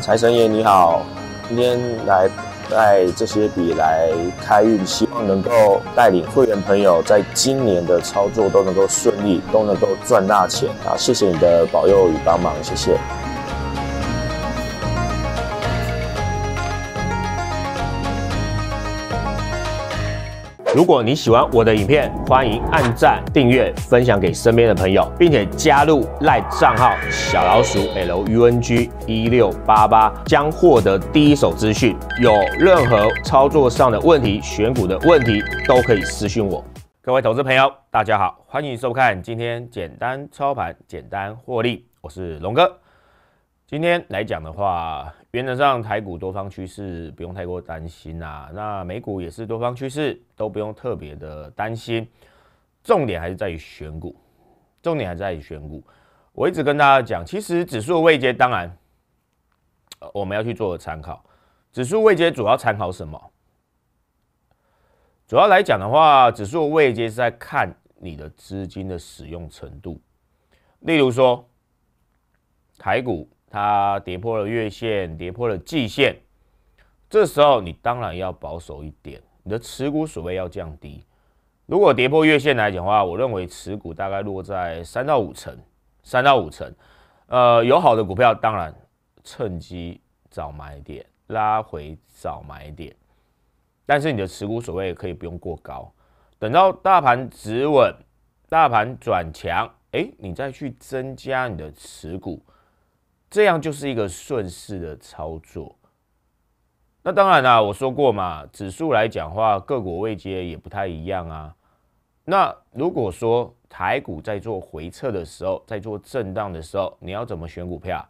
财神爷你好，今天来带这些笔来开运，希望能够带领会员朋友在今年的操作都能够顺利，都能够赚大钱啊！谢谢你的保佑与帮忙，谢谢。如果你喜欢我的影片，欢迎按赞、订阅、分享给身边的朋友，并且加入LINE账号小老鼠 LUNG1688， 将获得第一手资讯。有任何操作上的问题、选股的问题，都可以私讯我。各位投资朋友，大家好，欢迎收看今天简单操盘、简单获利，我是龙哥。今天来讲的话，原则上台股多方趋势不用太过担心啦，那美股也是多方趋势，都不用特别的担心。重点还是在于选股，重点还是在于选股。我一直跟大家讲，其实指数的位阶当然我们要去做参考，指数位阶主要参考什么？主要来讲的话，指数位阶是在看你的资金的使用程度，例如说台股。它跌破了月线，跌破了季线，这时候你当然要保守一点，你的持股水位要降低。如果跌破月线来讲的话，我认为持股大概落在3到5成，3到5成。有好的股票，当然趁机早买点，拉回早买点，但是你的持股水位可以不用过高，等到大盘止稳，大盘转强，你再去增加你的持股。这样就是一个顺势的操作。那当然啦，我说过嘛，指数来讲的话，各国位阶也不太一样啊。那如果说台股在做回撤的时候，在做震荡的时候，你要怎么选股票？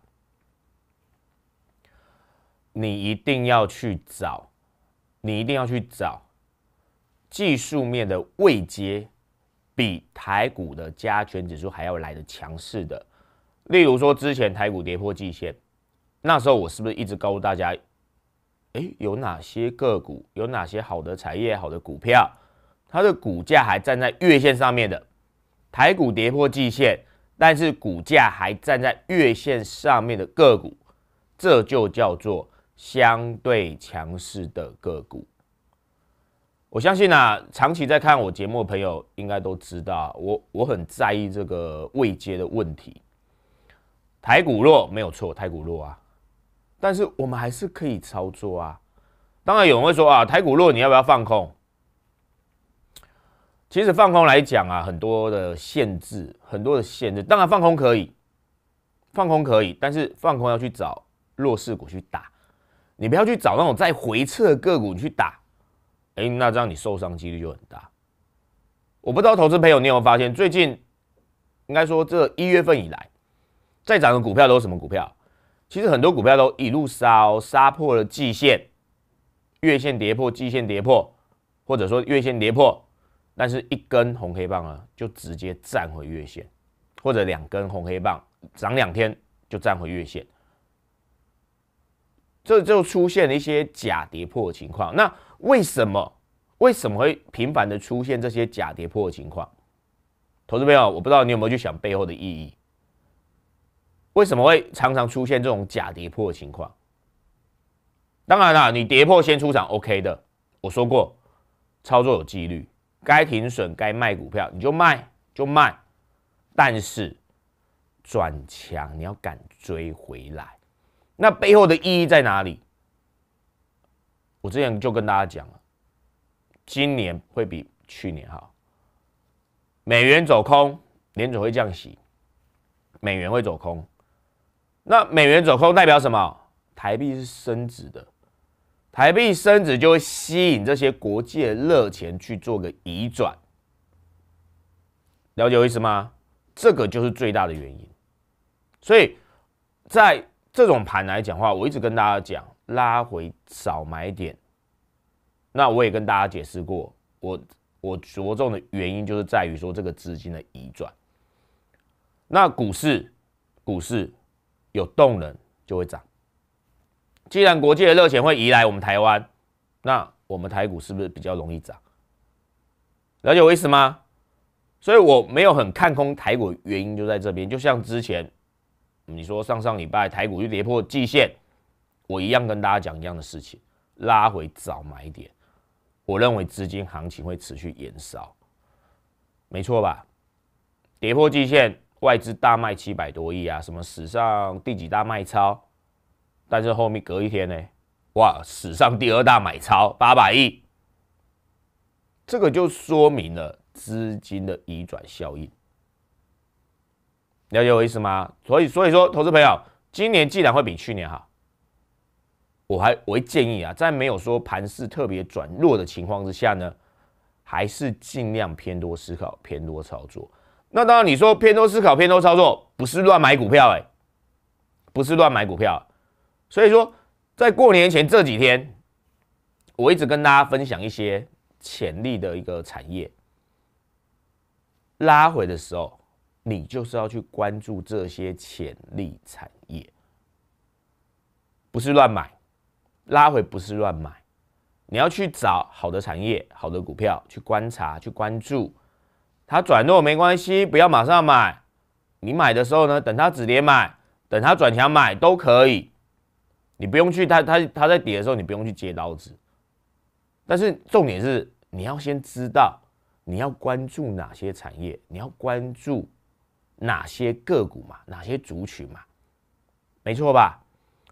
你一定要去找技术面的位阶比台股的加权指数还要来的强势的。例如说，之前台股跌破季线，那时候我是不是一直告诉大家，有哪些个股，有哪些好的产业、好的股票，它的股价还站在月线上面的？台股跌破季线，但是股价还站在月线上面的个股，这就叫做相对强势的个股。我相信啊，长期在看我节目的朋友应该都知道，我很在意这个位阶的问题。台股弱没有错，台股弱啊，但是我们还是可以操作啊。当然有人会说啊，台股弱你要不要放空？其实放空来讲啊，很多的限制。当然放空可以，但是放空要去找弱势股去打，你不要去找那种在回撤的个股去打，那这样你受伤几率就很大。我不知道投资朋友你有没有发现，最近应该说这1月份以来。再涨的股票都是什么股票？其实很多股票都一路杀破了季线，月线跌破，季线跌破，或者说月线跌破，但是一根红黑棒啊，就直接站回月线，或者2根红黑棒涨2天就站回月线，这就出现了一些假跌破的情况。那为什么会频繁的出现这些假跌破的情况？投资朋友，我不知道你有没有去想背后的意义。为什么会常常出现这种假跌破的情况？当然啦，你跌破先出场 OK 的，我说过，操作有纪律，该停损该卖股票你就卖，但是转强你要敢追回来。那背后的意义在哪里？我之前就跟大家讲了，今年会比去年好，美元走空，联准会降息，美元会走空。那美元走空代表什么？台币是升值的，台币升值就会吸引这些国际的热钱去做个移转，了解我意思吗？这个就是最大的原因。所以在这种盘来讲的话，我一直跟大家讲拉回早买点。那我也跟大家解释过，我着重的原因就是在于说这个资金的移转。那股市。有动能就会涨。既然国际的热钱会移来我们台湾，那我们台股是不是比较容易涨？了解我意思吗？所以我没有很看空台股，原因就在这边。就像之前你说上上礼拜台股就跌破季线，我一样跟大家讲一样的事情，拉回早买点。我认为资金行情会持续延烧，没错吧？跌破季线，外资大卖700多亿啊，什么史上第几大卖超？但是后面隔一天呢，哇，史上第2大买超800亿，这个就说明了资金的移转效应。了解我意思吗？所以说，投资朋友，今年既然会比去年好。我会建议啊，在没有说盘势特别转弱的情况之下呢，还是尽量偏多思考、偏多操作。那当然，你说偏多思考、偏多操作，不是乱买股票欸，不是乱买股票。所以说，在过年前这几天，我一直跟大家分享一些潜力的一个产业。拉回的时候，你就是要去关注这些潜力产业，不是乱买。拉回不是乱买，你要去找好的产业、好的股票去观察、去关注。它转弱没关系，不要马上买。你买的时候呢，等它止跌买，等它转强买都可以。你不用去它在跌的时候，你不用去接刀子。但是重点是，你要先知道你要关注哪些产业，你要关注哪些个股嘛，哪些族群嘛，没错吧？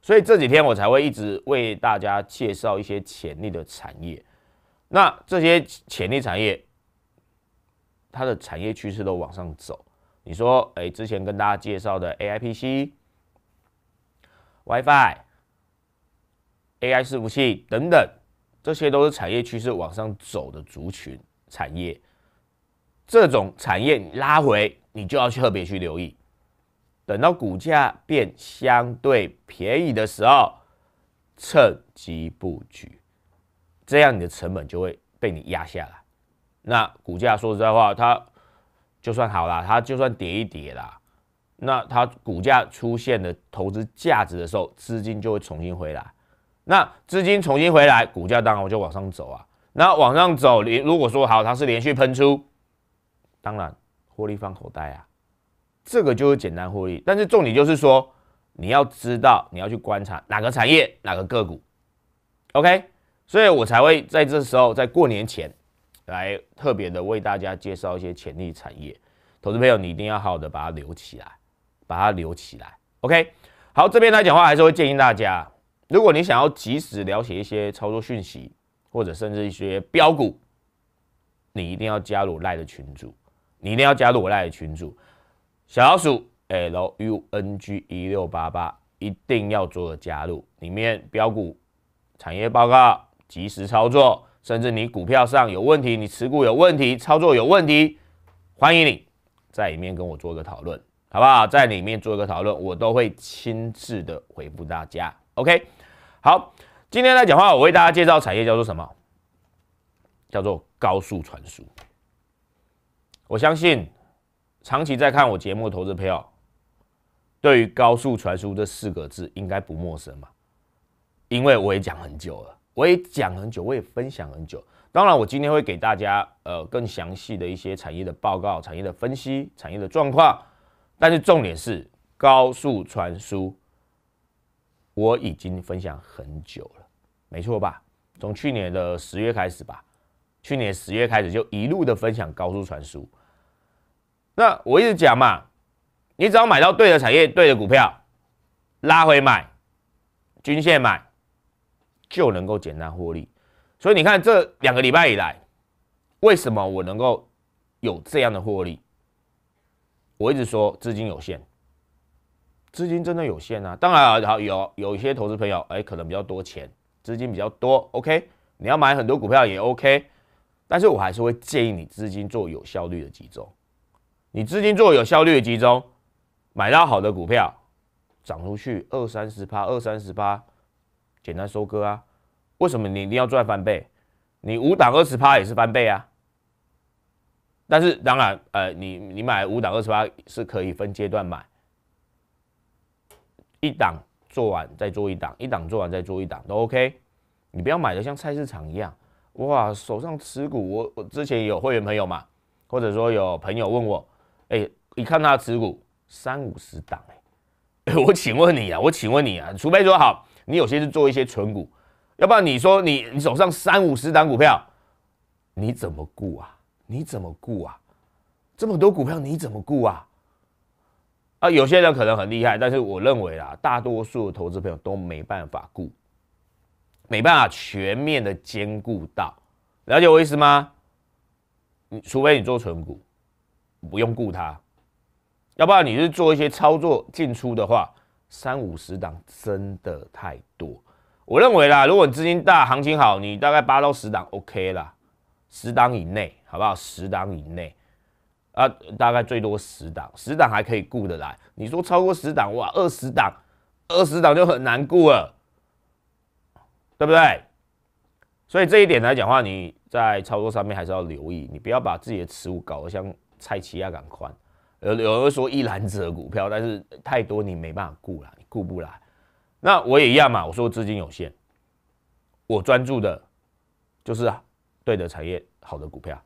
所以这几天我才会一直为大家介绍一些潜力的产业。那这些潜力产业，它的产业趋势都往上走。你说，之前跟大家介绍的 AIPC、WiFi、AI 伺服器等等，这些都是产业趋势往上走的族群产业。这种产业你拉回，你就要特别去留意。等到股价变相对便宜的时候，趁机布局，这样你的成本就会被你压下来。那股价说实在话，它就算好啦，它就算跌一跌啦，那它股价出现了投资价值的时候，资金就会重新回来。那资金重新回来，股价当然就往上走啊。那往上走，如果说好，它是连续喷出，当然获利放口袋啊。这个就是简单获利，但是重点就是说，你要知道，你要去观察哪个产业、哪个个股 ，OK？ 所以我才会在这时候，在过年前，来特别的为大家介绍一些潜力产业。投资朋友，你一定要好好的把它留起来，把它留起来 ，OK？ 好，这边来讲的话，还是会建议大家，如果你想要及时了解一些操作讯息，或者甚至一些标股，你一定要加入LINE的群组，你一定要加入我LINE的群组。小老鼠 LUNG1688 一定要做个加入，里面标股、产业报告、即时操作，甚至你股票上有问题、你持股有问题、操作有问题，欢迎你在里面跟我做个讨论，好不好？在里面做个讨论，我都会亲自的回复大家。OK， 好，今天来讲话，我为大家介绍产业叫做什么？叫做高速传输。我相信，长期在看我节目的投资朋友，对于高速传输这4个字应该不陌生嘛？因为我也讲很久了，我也分享很久。当然，我今天会给大家更详细的一些产业的报告、产业的分析、产业的状况。但是重点是高速传输，我已经分享很久了，没错吧？从去年的10月开始吧，去年10月开始就一路的分享高速传输。那我一直讲嘛，你只要买到对的产业、对的股票，拉回买，均线买，就能够简单获利。所以你看这2个礼拜以来，为什么我能够有这样的获利？我一直说资金有限，资金真的有限啊。当然啊，有一些投资朋友，可能比较多钱，资金比较多 ，OK， 你要买很多股票也 OK， 但是我还是会建议你资金做有效率的集中。你资金做有效率的集中，买到好的股票，涨出去20-30%，简单收割啊！为什么你一定要赚翻倍？你5档20%也是翻倍啊！但是当然，你买5档20%是可以分阶段买，1档做完再做1档，1档做完再做1档都 OK。你不要买的像菜市场一样，哇，手上持股，我之前也有会员朋友嘛。或者说有朋友问我，哎，一看他的持股30-50档，哎，我请问你啊，除非说好，你有些是做一些存股，要不然你说你手上30-50档股票，你怎么顾啊？这么多股票你怎么顾啊？啊，有些人可能很厉害，但是我认为啦，大多数投资朋友都没办法顾，没办法全面的兼顾到，了解我意思吗？除非你做存股，不用顾它，要不然你是做一些操作进出的话，30-50档真的太多。我认为啦，如果你资金大，行情好，你大概8到10档 OK 啦，10档以内，好不好？10档以内。啊，大概最多10档，10档还可以顾得来。你说超过10档，哇，20档，20档就很难顾了，对不对？所以这一点来讲的话，你在操作上面还是要留意，你不要把自己的持股搞得像菜市仔赶宽。有人会说一篮子的股票，但是太多你没办法顾了，你顾不来。那我也一样嘛，我说资金有限，我专注的就是对的产业，好的股票。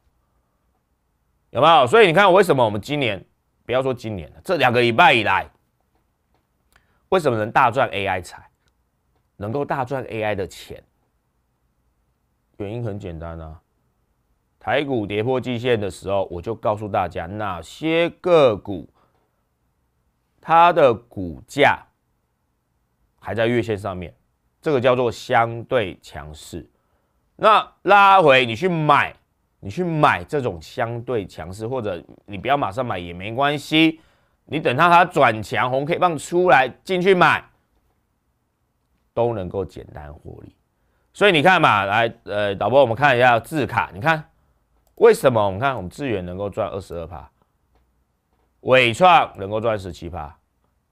有没有？所以你看，为什么我们今年不要说今年了，这2个礼拜以来，为什么能大赚 AI 财，能够大赚 AI 的钱？原因很简单啊，台股跌破季线的时候，我就告诉大家哪些个股它的股价还在月线上面，这个叫做相对强势。那拉回你去买。这种相对强势，或者你不要马上买也没关系，你等到它转强，红 K 棒出来进去买，都能够简单获利。所以你看嘛，来，导播，我们看一下智卡，你看为什么？我们看我们智原能够赚 22%， 伟创能够赚 17%，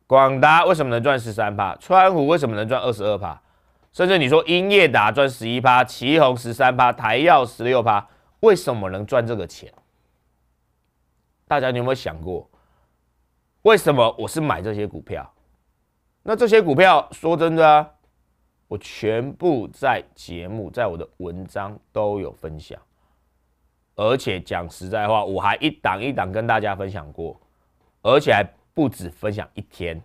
广达为什么能赚 13%， 川湖为什么能赚 22%， 甚至你说英业达赚 11%， 旗宏 13%， 台药 16%。为什么能赚这个钱？大家有没有想过，为什么我是买这些股票？那这些股票说真的啊，我全部在节目、在我的文章都有分享，而且讲实在话，我还一档一档跟大家分享过，而且还不止分享一天，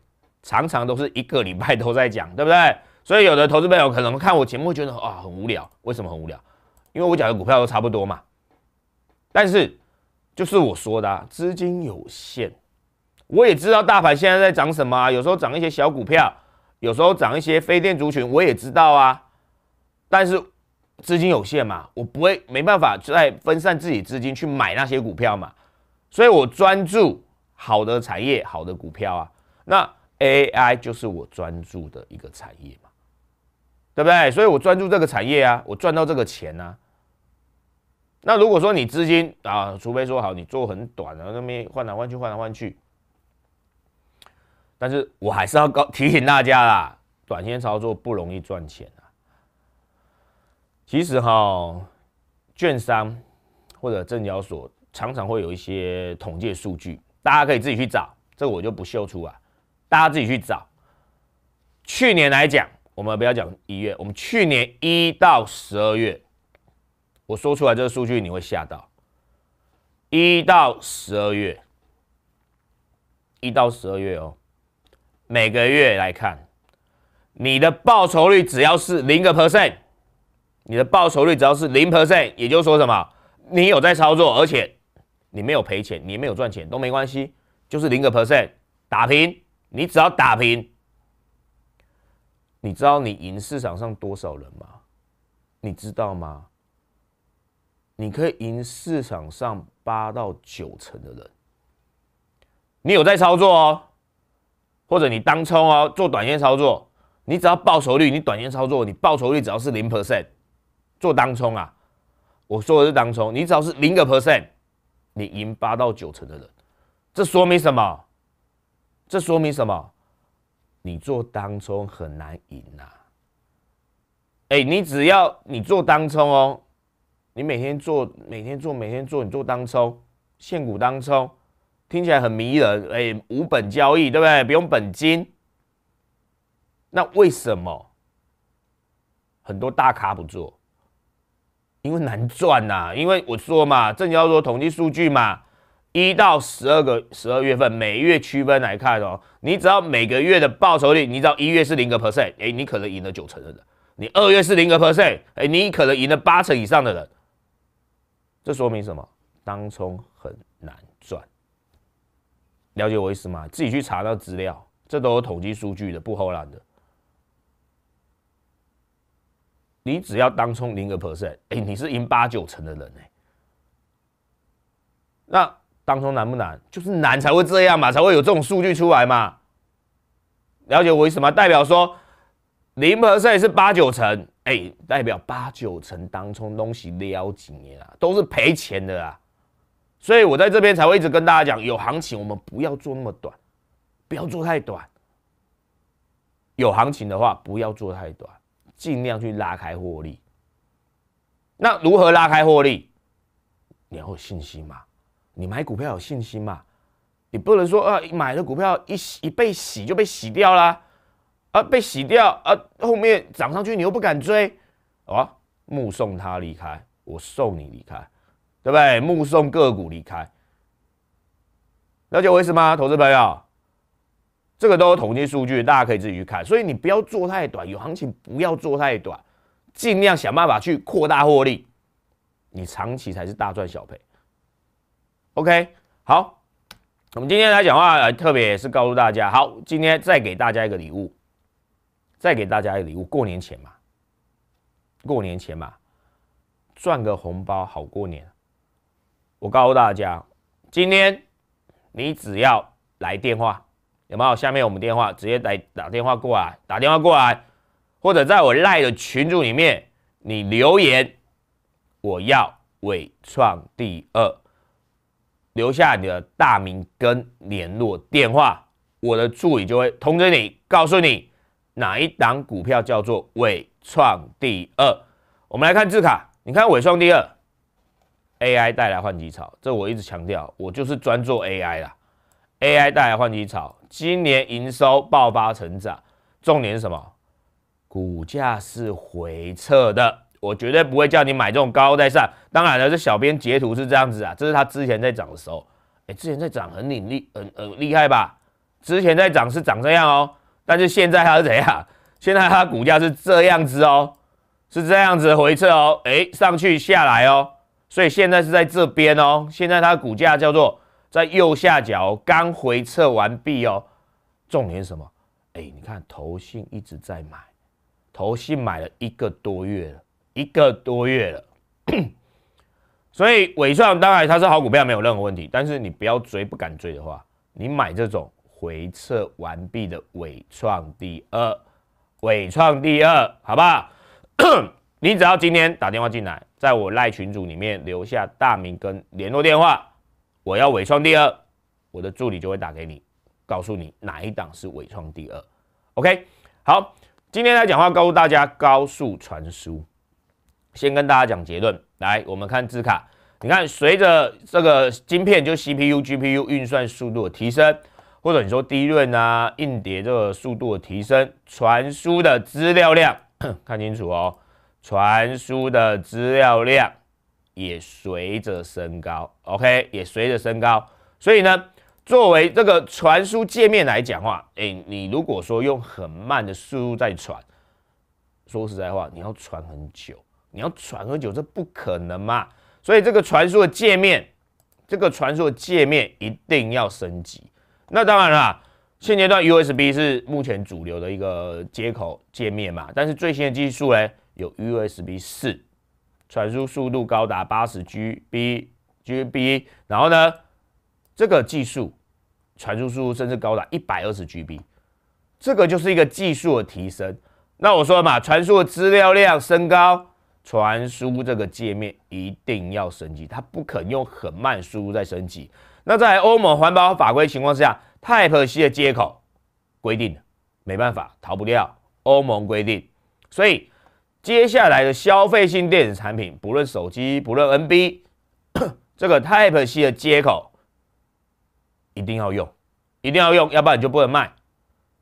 常常都是1个礼拜都在讲，对不对？所以有的投资朋友可能看我节目觉得啊很无聊，为什么很无聊？因为我讲的股票都差不多嘛。但是，就是我说的，资金有限，我也知道大盘现在在涨什么啊，有时候涨一些小股票，有时候涨一些非电族群，我也知道啊。但是资金有限嘛，我不会没办法再分散自己资金去买那些股票嘛，所以我专注好的产业、好的股票啊。那 AI 就是我专注的一个产业嘛，对不对？所以我专注这个产业啊，我赚到这个钱啊。那如果说你资金啊，除非说好你做很短，然后那边换来换去，但是我还是要提醒大家啦，短线操作不容易赚钱啊。其实哈，券商或者证交所常常会有一些统计数据，大家可以自己去找，这个我就不秀出来，大家自己去找。去年来讲，我们不要讲1月，我们去年1到12月。我说出来这个数据你会吓到，1到12月，1到12月哦，每个月来看，你的报酬率只要是0%，你的报酬率只要是0%，也就是说什么，你有在操作，而且你没有赔钱，你没有赚钱都没关系，就是0%打平，你只要打平，你知道你赢市场上多少人吗？你知道吗？你可以赢市场上8到9成的人，你有在操作哦，或者你当冲哦，做短线操作，你只要报酬率，你短线操作，你报酬率只要是0%，做当冲啊，我说的是当冲，你只要是0%，你赢8到9成的人，这说明什么？你做当冲很难赢啊！哎，你只要你做当冲哦。你每天做，你做当冲，现股当冲，听起来很迷人，哎，无本交易，对不对？不用本金。那为什么很多大咖不做？因为难赚呐、啊，因为我说嘛，证交所统计数据嘛，1到12月份每月区分来看哦，你只要每个月的报酬率，你只要1月是0%， 哎，你可能赢了9成的人；你2月是0%， 哎，你可能赢了8成以上的人。这说明什么？当冲很难赚。了解我意思吗？自己去查到资料，这都有统计数据的，不齁烂的。你只要当冲0%， 哎，你是赢8、9成的人哎、欸。那当冲难不难？就是难才会这样嘛，才会有这种数据出来嘛。了解我意思吗？代表说0%是8、9成，哎，代表8、9成当冲东西撩几年啊，都是赔钱的啦。所以我在这边才会一直跟大家讲，有行情我们不要做那么短，不要做太短。有行情的话，不要做太短。尽量去拉开获利。那如何拉开获利？你要有信心嘛，你买股票有信心嘛，你不能说啊，买了股票一被洗就被洗掉啦，啊，被洗掉啊，后面涨上去你又不敢追，啊，目送他离开，我送你离开，对不对？目送个股离开，了解我意思吗，投资朋友？这个都有统计数据，大家可以自己去看。所以你不要做太短，有行情不要做太短，尽量想办法去扩大获利，你长期才是大赚小赔。OK， 好，我们今天来讲话，特别也是告诉大家，好，今天再给大家一个礼物，再给大家一个礼物，过年前嘛，过年前嘛，赚个红包好过年。我告诉大家，今天你只要来电话。有没有？下面我们电话直接来打电话过来，打电话过来，或者在我 LINE 的群组里面，你留言，我要伟创第2，留下你的大名跟联络电话，我的助理就会通知你，告诉你哪一档股票叫做伟创第2。我们来看字卡，你看伟创第2 AI 带来换机潮，这我一直强调，我就是专做 AI 啦。AI 带来换机潮，今年营收爆发成长，重点是什么？股价是回撤的，我绝对不会叫你买这种高高在上。当然了，这小编截图是这样子啊，这是他之前在涨的时候，哎，之前在涨很厉害吧？之前在涨是涨这样哦，但是现在它是怎样？现在它股价是这样子哦，是这样子回撤哦，哎，上去下来哦，所以现在是在这边哦，现在它的股价叫做。在右下角刚回撤完毕哦，重点是什么？哎，你看投信一直在买，投信买了一个多月了，所以伟创当然它是好股票没有任何问题，但是你不要追，不敢追的话，你买这种回撤完毕的伟创第2，好不好？你只要今天打电话进来，在我LINE群组里面留下大名跟联络电话。我要伟创第2，我的助理就会打给你，告诉你哪一档是伟创第2。OK， 好，今天来讲话，告诉大家高速传输。先跟大家讲结论，来，我们看字卡，你看随着这个晶片就 CPU、GPU 运算速度的提升，或者你说DRAM啊、硬碟这个速度的提升，传输的资料量，看清楚哦，传输的资料量。也随着升高 ，OK， 也随着升高。所以呢，作为这个传输界面来讲话，你如果说用很慢的速度在传，说实在话，你要传很久，这不可能嘛。所以这个传输的界面一定要升级。那当然啦，现阶段 USB 是目前主流的一个接口界面嘛，但是最新的技术呢，有 USB 4。传输速度高达 80 GB， 然后呢，这个技术传输速度甚至高达 120 GB， 这个就是一个技术的提升。那我说嘛，传输的资料量升高，传输这个界面一定要升级，它不肯用很慢速度再升级。那在欧盟环保法规情况下 ，Type-C 的接口规定，没办法，逃不掉欧盟规定，所以。接下来的消费性电子产品，不论手机，不论 NB， 这个 Type-C 的接口一定要用，要不然你就不能卖。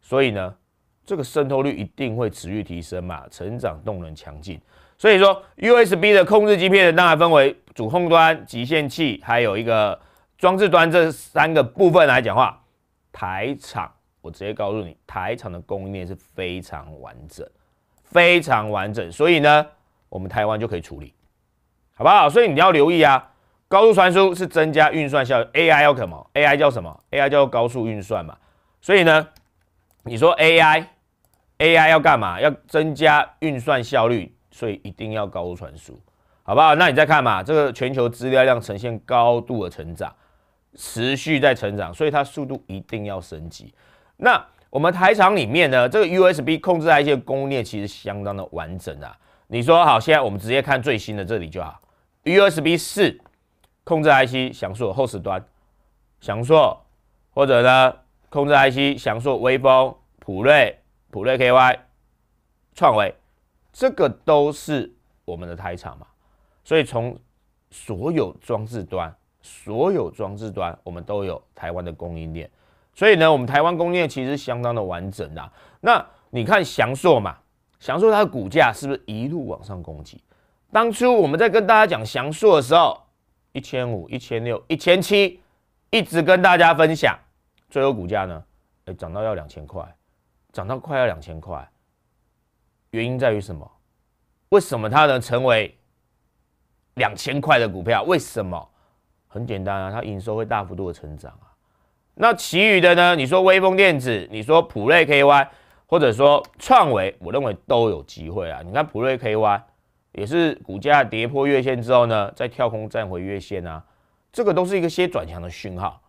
所以呢，这个渗透率一定会持续提升嘛，成长动能强劲。所以说 USB 的控制晶片当然分为主控端、集线器，还有一个装置端这三个部分来讲话。台厂，我直接告诉你，台厂的供应链是非常完整，非常完整。所以呢，我们台湾就可以处理，好不好？所以你要留意啊，高速传输是增加运算效率 ，AI 要什么 ？AI 叫什么 ？AI 叫高速运算嘛。所以呢，你说 AI 要干嘛？要增加运算效率，所以一定要高速传输，好不好？那你再看嘛，这个全球资料量呈现高度的成长，持续在成长，所以它速度一定要升级。那我们台厂里面呢，这个 USB 控制 IC 的供应链其实相当的完整啊。你说好，现在我们直接看最新的这里就好。USB 4控制 IC 翔硕后始端，翔硕或者呢控制 IC 翔硕微风、普瑞 KY、创维，这个都是我们的台厂嘛。所以从所有装置端，我们都有台湾的供应链。所以呢，我们台湾供应链其实相当的完整啊。那你看翔硕嘛，翔硕它的股价是不是一路往上攻击？当初我们在跟大家讲翔硕的时候，1500、1600、1700，一直跟大家分享，最后股价呢，涨到要2000块，涨到快要2000块。原因在于什么？为什么它能成为2000块的股票？为什么？很简单啊，它营收会大幅度的成长啊。那其余的呢？你说微风电子，你说普瑞 KY， 或者说创维，我认为都有机会啊。你看普瑞 KY 也是股价跌破月线之后呢，再跳空站回月线啊，这个都是一些转强的讯号，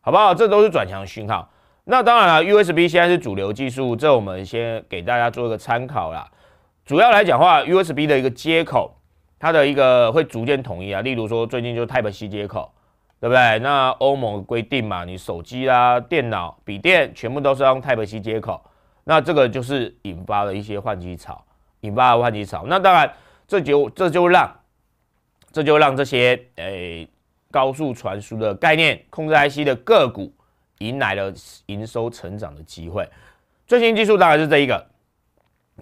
好不好？这都是转强的讯号。那当然了 ，USB 现在是主流技术，这我们先给大家做一个参考啦。主要来讲的话 ，USB 的一个接口，它的一个会逐渐统一啊。例如说，最近就 Type-C 接口，对不对？那欧盟规定嘛，你手机啦、电脑、笔电全部都是要用 Type-C 接口。那这个就是引发了一些换机潮，那当然，这就让这些高速传输的概念、控制 IC 的个股迎来了营收成长的机会。最新技术当然是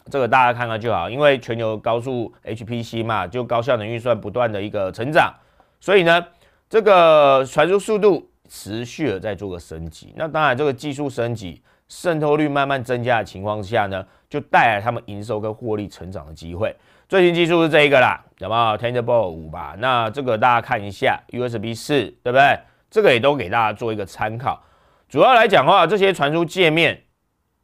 这个大家看看就好，因为全球高速 HPC 嘛，就高效能运算不断的一个成长，所以呢，这个传输速度持续的在做个升级。那当然，这个技术升级渗透率慢慢增加的情况下呢，就带来他们营收跟获利成长的机会。最新技术是这一个啦，有没有 Thunderbolt 5吧？那这个大家看一下 USB 4，对不对？这个也都给大家做一个参考。主要来讲的话，这些传输界面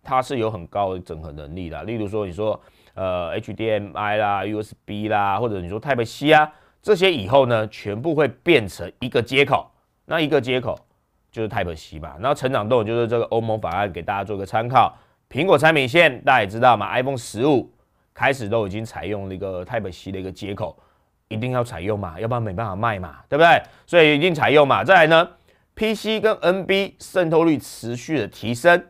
它是有很高的整合能力的。例如说，你说HDMI 啦、USB 啦，或者你说 Type C 啊，这些以后呢，全部会变成一个接口。那一个接口就是 Type C 吧。然后成长动就是这个欧盟法案，给大家做个参考。苹果产品线大家也知道嘛 ，iPhone 15开始都已经采用了一个 Type C 的一个接口，一定要采用嘛，要不然没办法卖嘛，对不对？所以一定采用嘛。再来呢？PC 跟 NB 渗透率持续的提升，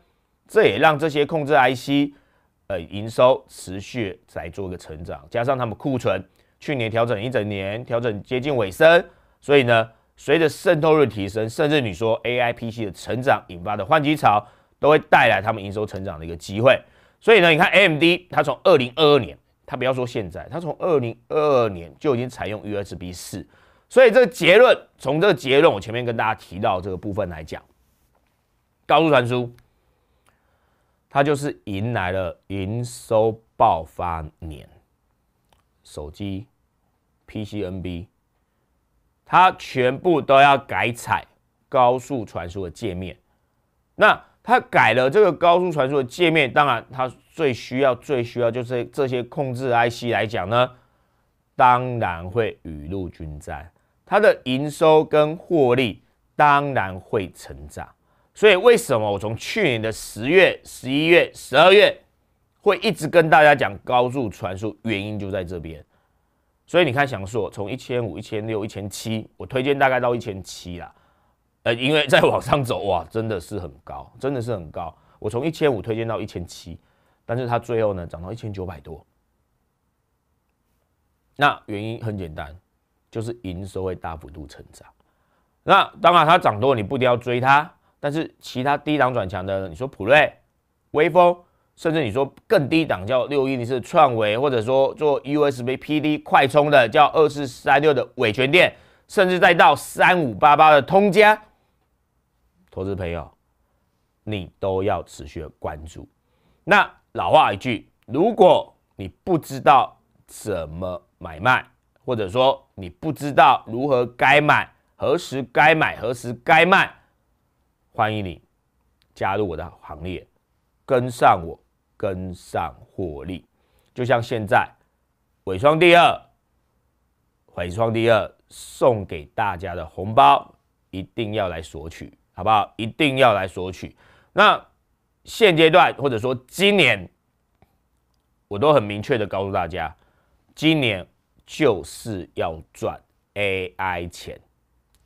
这也让这些控制 IC 营收持续在做一个成长，加上他们库存去年调整一整年，调整接近尾声，所以呢，随着渗透率提升，甚至你说 AIPC 的成长引发的换机潮，都会带来他们营收成长的一个机会。所以呢，你看 AMD 它从2022年，它不要说现在，它从2022年就已经采用 USB 4。所以这个结论，从这个结论我前面跟大家提到这个部分来讲，高速传输它就是迎来了营收爆发年，手机、PCNB 它全部都要改采高速传输的界面。那它改了这个高速传输的界面，当然它最需要就是这些控制 IC 来讲呢，当然会雨露均沾。它的营收跟获利当然会成长，所以为什么我从去年的10月、11月、12月会一直跟大家讲高速传输，原因就在这边。所以你看翔硕从1500、1600、1700，我推荐大概到1700啦，因为再往上走哇，真的是很高，我从1500推荐到1700，但是它最后呢涨到1900多。那原因很简单，就是营收会大幅度成长。那当然，它涨多你不一定要追它，但是其他低档转强的，你说普瑞、微风，甚至你说更低档叫6104的创维，或者说做 USB PD 快充的叫2436的伟诠电，甚至再到3588的通家，投资朋友，你都要持续的关注。那老话一句，如果你不知道怎么买卖，或者说你不知道如何该买、何时该买、何时该卖，欢迎你加入我的行列，跟上我，跟上获利。就像现在伟创第二，伟创第二送给大家的红包，一定要来索取，好不好？一定要来索取。那现阶段或者说今年，我都很明确的告诉大家，今年就是要赚 AI 钱，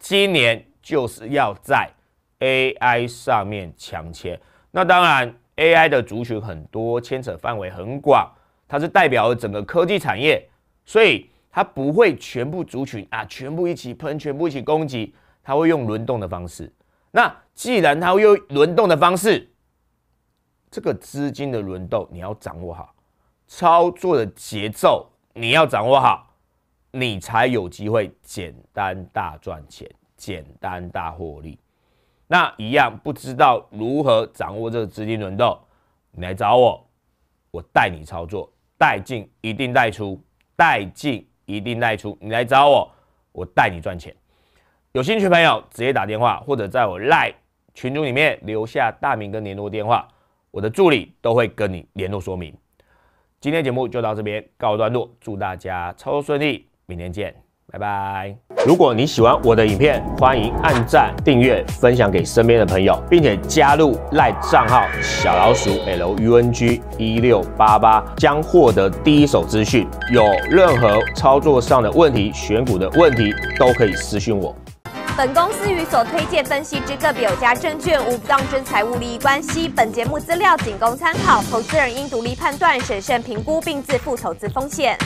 今年就是要在 AI 上面抢钱。那当然 ，AI 的族群很多，牵扯范围很广，它是代表了整个科技产业，所以它不会全部族群啊，全部一起喷，全部一起攻击，它会用轮动的方式。那既然它会用轮动的方式，这个资金的轮动你要掌握好。操作的节奏你要掌握好，你才有机会简单大赚钱，简单大获利。那一样不知道如何掌握这个资金轮动，你来找我，我带你操作，带进一定带出，带进一定带出。你来找我，我带你赚钱。有兴趣的朋友直接打电话，或者在我 LINE 群组里面留下大名跟联络电话，我的助理都会跟你联络说明。今天节目就到这边告一段落，祝大家操作顺利，明天见，拜拜。如果你喜欢我的影片，欢迎按赞、订阅、分享给身边的朋友，并且加入 LINE 账号小老鼠 LUNG1688， 将获得第一手资讯。有任何操作上的问题、选股的问题，都可以私讯我。本公司与所推荐分析之个别有价证券无不当之财务利益关系。本节目资料仅供参考，投资人应独立判断、审慎评估并自负投资风险。